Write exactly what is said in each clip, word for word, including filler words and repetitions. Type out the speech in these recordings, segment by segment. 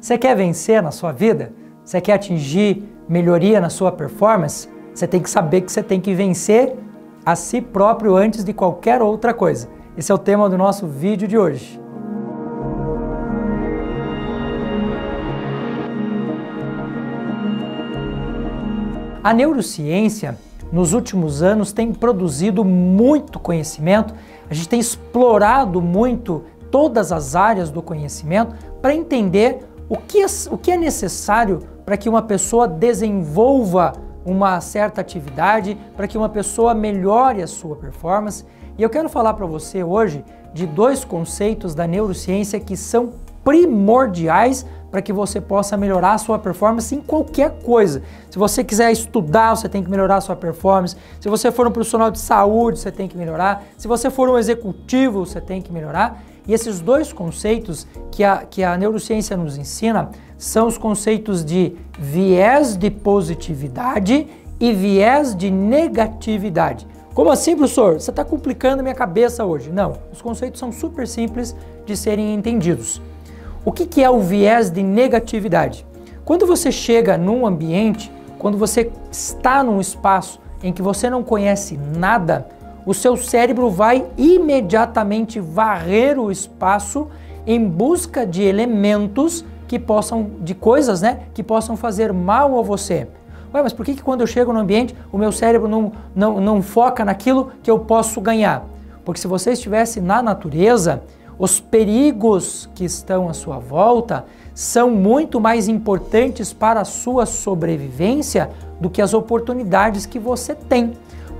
Você quer vencer na sua vida? Você quer atingir melhoria na sua performance? Você tem que saber que você tem que vencer a si próprio antes de qualquer outra coisa. Esse é o tema do nosso vídeo de hoje. A neurociência, nos últimos anos, tem produzido muito conhecimento. A gente tem explorado muito todas as áreas do conhecimento para entender o que é, o que é necessário para que uma pessoa desenvolva uma certa atividade, para que uma pessoa melhore a sua performance. E eu quero falar para você hoje de dois conceitos da neurociência que são primordiais para que você possa melhorar a sua performance em qualquer coisa. Se você quiser estudar, você tem que melhorar a sua performance. Se você for um profissional de saúde, você tem que melhorar. Se você for um executivo, você tem que melhorar. E esses dois conceitos que a, que a neurociência nos ensina são os conceitos de viés de positividade e viés de negatividade. Como assim, professor? Você está complicando minha cabeça hoje. Não, os conceitos são super simples de serem entendidos. O que é o viés de negatividade? Quando você chega num ambiente, quando você está num espaço em que você não conhece nada, o seu cérebro vai imediatamente varrer o espaço em busca de elementos que possam, de coisas, né, que possam fazer mal a você. Ué, mas por que que quando eu chego no ambiente, o meu cérebro não, não, não foca naquilo que eu posso ganhar? Porque se você estivesse na natureza, os perigos que estão à sua volta são muito mais importantes para a sua sobrevivência do que as oportunidades que você tem.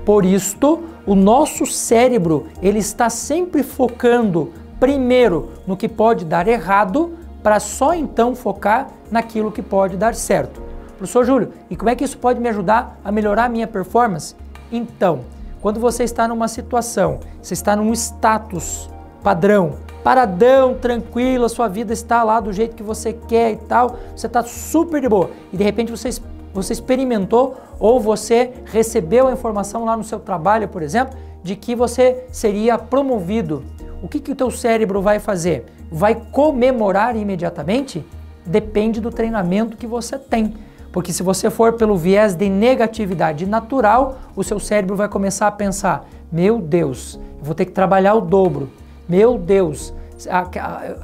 Por isto, o nosso cérebro ele está sempre focando primeiro no que pode dar errado, para só então focar naquilo que pode dar certo. Professor Júlio, e como é que isso pode me ajudar a melhorar a minha performance? Então, quando você está numa situação, você está num status padrão, paradão, tranquilo, a sua vida está lá do jeito que você quer e tal, você está super de boa. E de repente você, você experimentou ou você recebeu a informação lá no seu trabalho, por exemplo, de que você seria promovido. O que que o teu cérebro vai fazer? Vai comemorar imediatamente? Depende do treinamento que você tem. Porque se você for pelo viés de negatividade natural, o seu cérebro vai começar a pensar, meu Deus, eu vou ter que trabalhar o dobro. Meu Deus,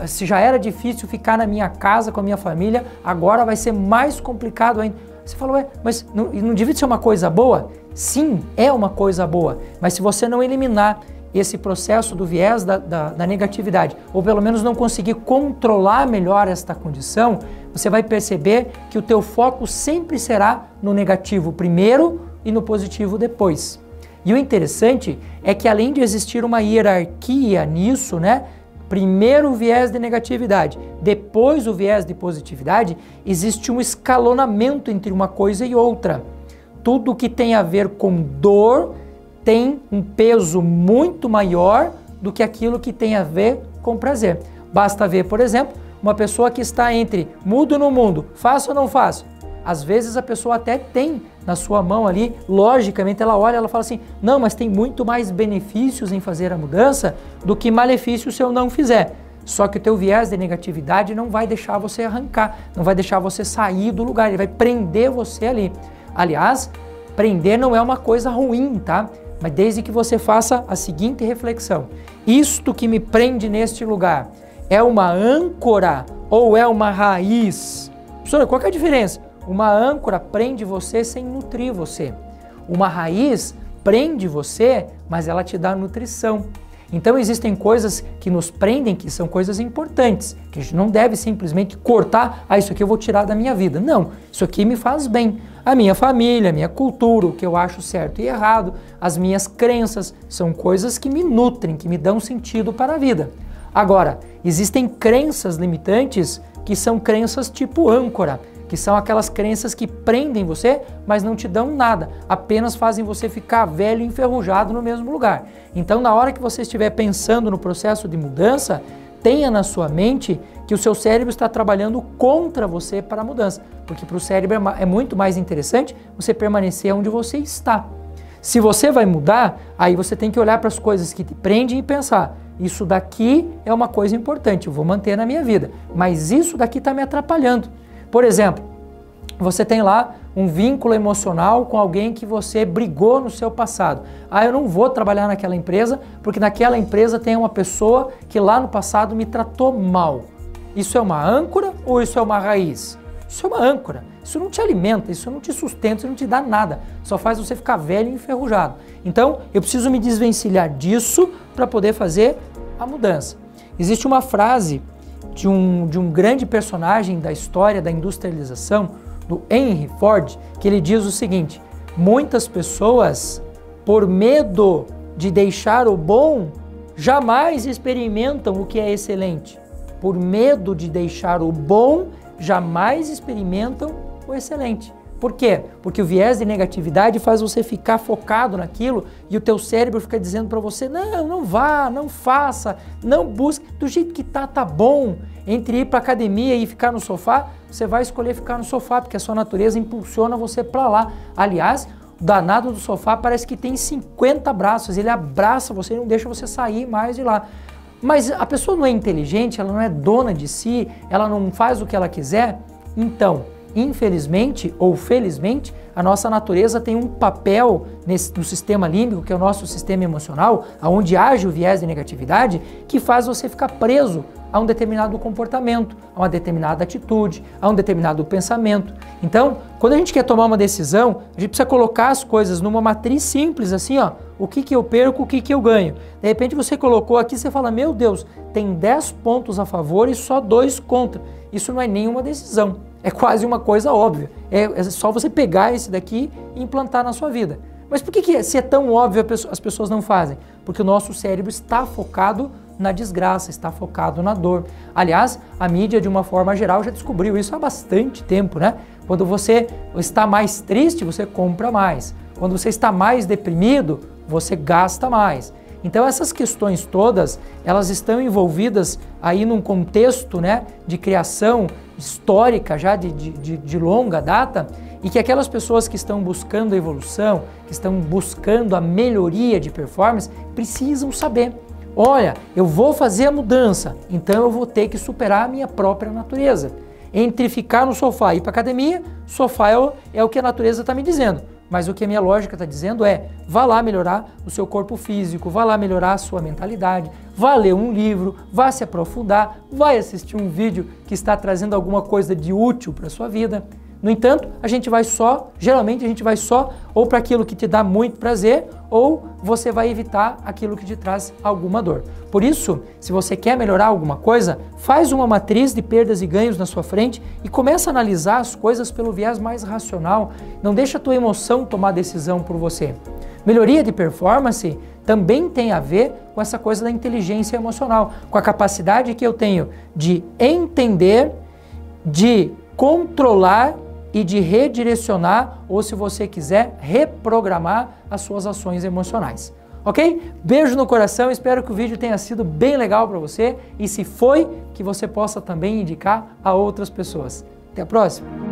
se já era difícil ficar na minha casa com a minha família, agora vai ser mais complicado ainda. Você falou, ué, mas não, não devia ser uma coisa boa? Sim, é uma coisa boa, mas se você não eliminar esse processo do viés da, da, da negatividade, ou pelo menos não conseguir controlar melhor esta condição, você vai perceber que o teu foco sempre será no negativo primeiro e no positivo depois. E o interessante é que além de existir uma hierarquia nisso, né? Primeiro o viés de negatividade, depois o viés de positividade, existe um escalonamento entre uma coisa e outra. Tudo que tem a ver com dor tem um peso muito maior do que aquilo que tem a ver com prazer. Basta ver, por exemplo, uma pessoa que está entre mudo no mundo, faço ou não faço? Às vezes a pessoa até tem na sua mão ali, logicamente ela olha, ela fala assim, não, mas tem muito mais benefícios em fazer a mudança do que malefícios se eu não fizer. Só que o teu viés de negatividade não vai deixar você arrancar, não vai deixar você sair do lugar, ele vai prender você ali. Aliás, prender não é uma coisa ruim, tá? Mas desde que você faça a seguinte reflexão, isto que me prende neste lugar é uma âncora ou é uma raiz? Professor, qual que é a diferença? Uma âncora prende você sem nutrir você. Uma raiz prende você, mas ela te dá nutrição. Então existem coisas que nos prendem que são coisas importantes, que a gente não deve simplesmente cortar, ah, isso aqui eu vou tirar da minha vida. Não, isso aqui me faz bem. A minha família, a minha cultura, o que eu acho certo e errado, as minhas crenças, são coisas que me nutrem, que me dão sentido para a vida. Agora, existem crenças limitantes que são crenças tipo âncora, que são aquelas crenças que prendem você, mas não te dão nada, apenas fazem você ficar velho e enferrujado no mesmo lugar. Então, na hora que você estiver pensando no processo de mudança, tenha na sua mente que o seu cérebro está trabalhando contra você para a mudança, porque para o cérebro é muito mais interessante você permanecer onde você está. Se você vai mudar, aí você tem que olhar para as coisas que te prendem e pensar, isso daqui é uma coisa importante, eu vou manter na minha vida, mas isso daqui está me atrapalhando. Por exemplo, você tem lá um vínculo emocional com alguém que você brigou no seu passado. Ah, eu não vou trabalhar naquela empresa porque naquela empresa tem uma pessoa que lá no passado me tratou mal. Isso é uma âncora ou isso é uma raiz? Isso é uma âncora. Isso não te alimenta, isso não te sustenta, isso não te dá nada. Só faz você ficar velho e enferrujado. Então, eu preciso me desvencilhar disso para poder fazer a mudança. Existe uma frase de um, de um grande personagem da história da industrialização, do Henry Ford, que ele diz o seguinte: muitas pessoas, por medo de deixar o bom, jamais experimentam o que é excelente. Por medo de deixar o bom, jamais experimentam o excelente. Por quê? Porque o viés de negatividade faz você ficar focado naquilo e o teu cérebro fica dizendo para você, não, não vá, não faça, não busque, do jeito que tá, tá bom. Entre ir para academia e ficar no sofá, você vai escolher ficar no sofá, porque a sua natureza impulsiona você para lá. Aliás, o danado do sofá parece que tem cinquenta braços, ele abraça você e não deixa você sair mais de lá. Mas a pessoa não é inteligente, ela não é dona de si, ela não faz o que ela quiser. Então, infelizmente ou felizmente, a nossa natureza tem um papel nesse, no sistema límbico, que é o nosso sistema emocional, onde age o viés de negatividade, que faz você ficar preso a um determinado comportamento, a uma determinada atitude, a um determinado pensamento. Então, quando a gente quer tomar uma decisão, a gente precisa colocar as coisas numa matriz simples, assim, ó, o que que eu perco, o que que eu ganho. De repente você colocou aqui, você fala, meu Deus, tem dez pontos a favor e só dois contra. Isso não é nenhuma decisão, é quase uma coisa óbvia. É, é só você pegar esse daqui e implantar na sua vida. Mas por que que, se é tão óbvio, as pessoas não fazem? Porque o nosso cérebro está focado na desgraça, está focado na dor. Aliás, a mídia de uma forma geral já descobriu isso há bastante tempo, né? Quando você está mais triste, você compra mais. Quando você está mais deprimido, você gasta mais. Então essas questões todas, elas estão envolvidas aí num contexto, né, de criação histórica já de, de, de longa data, e que aquelas pessoas que estão buscando a evolução, que estão buscando a melhoria de performance, precisam saber. Olha, eu vou fazer a mudança, então eu vou ter que superar a minha própria natureza. Entre ficar no sofá e ir para a academia, sofá é o, é o que a natureza está me dizendo. Mas o que a minha lógica está dizendo é, vá lá melhorar o seu corpo físico, vá lá melhorar a sua mentalidade, vá ler um livro, vá se aprofundar, vai assistir um vídeo que está trazendo alguma coisa de útil para a sua vida. No entanto, a gente vai só, geralmente a gente vai só ou para aquilo que te dá muito prazer, ou você vai evitar aquilo que te traz alguma dor. Por isso, se você quer melhorar alguma coisa, faz uma matriz de perdas e ganhos na sua frente e começa a analisar as coisas pelo viés mais racional. Não deixa a tua emoção tomar decisão por você. Melhoria de performance também tem a ver com essa coisa da inteligência emocional, com a capacidade que eu tenho de entender, de controlar e de redirecionar, ou se você quiser, reprogramar as suas ações emocionais. Ok? Beijo no coração, espero que o vídeo tenha sido bem legal para você e, se foi, que você possa também indicar a outras pessoas. Até a próxima!